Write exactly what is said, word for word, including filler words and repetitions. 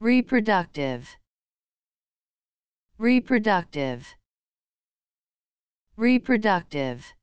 reproductive, reproductive, reproductive.